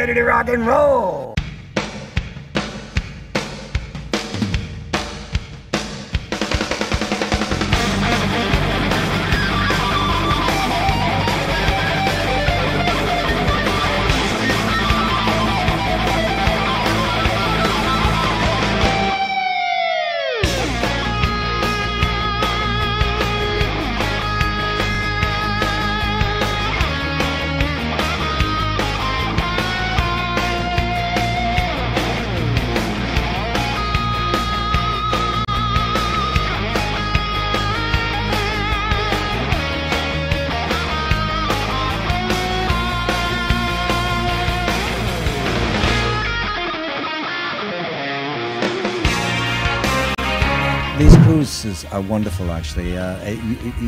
ready to rock and roll. Are wonderful, actually.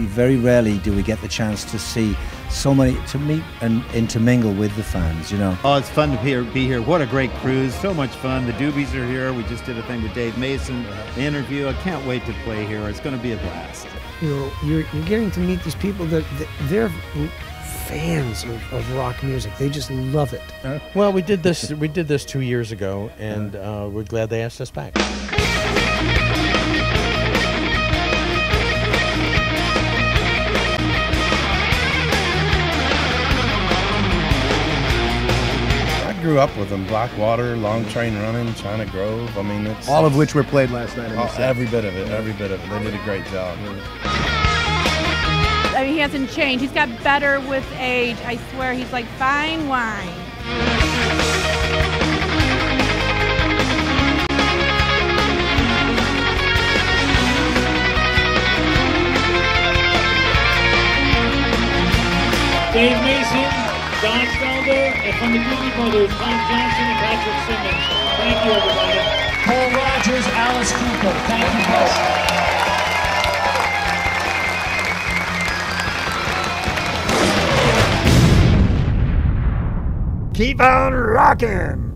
Very rarely do we get the chance to see so many, to meet and intermingle with the fans, you know. Oh, it's fun to be here. What a great cruise, so much fun. The Doobies are here. We just did a thing with Dave Mason, an interview. I can't wait to play here. It's going to be a blast. You know, you're getting to meet these people that they're fans of rock music. They just love it. Well, we did this 2 years ago, and we're glad they asked us back. Grew up with them. Blackwater, Long Train Running, China Grove. I mean, it's all of which were played last night. Every bit of it. Every bit of it. They did a great job. I mean, he hasn't changed. He's got better with age. I swear, he's like fine wine. Dave Mason, Don Felder, and from the Doobie Brothers, Tom Johnston and Patrick Simmons. Thank you, everybody. Paul Rodgers, Alice Cooper. Thank you both. Keep on rocking!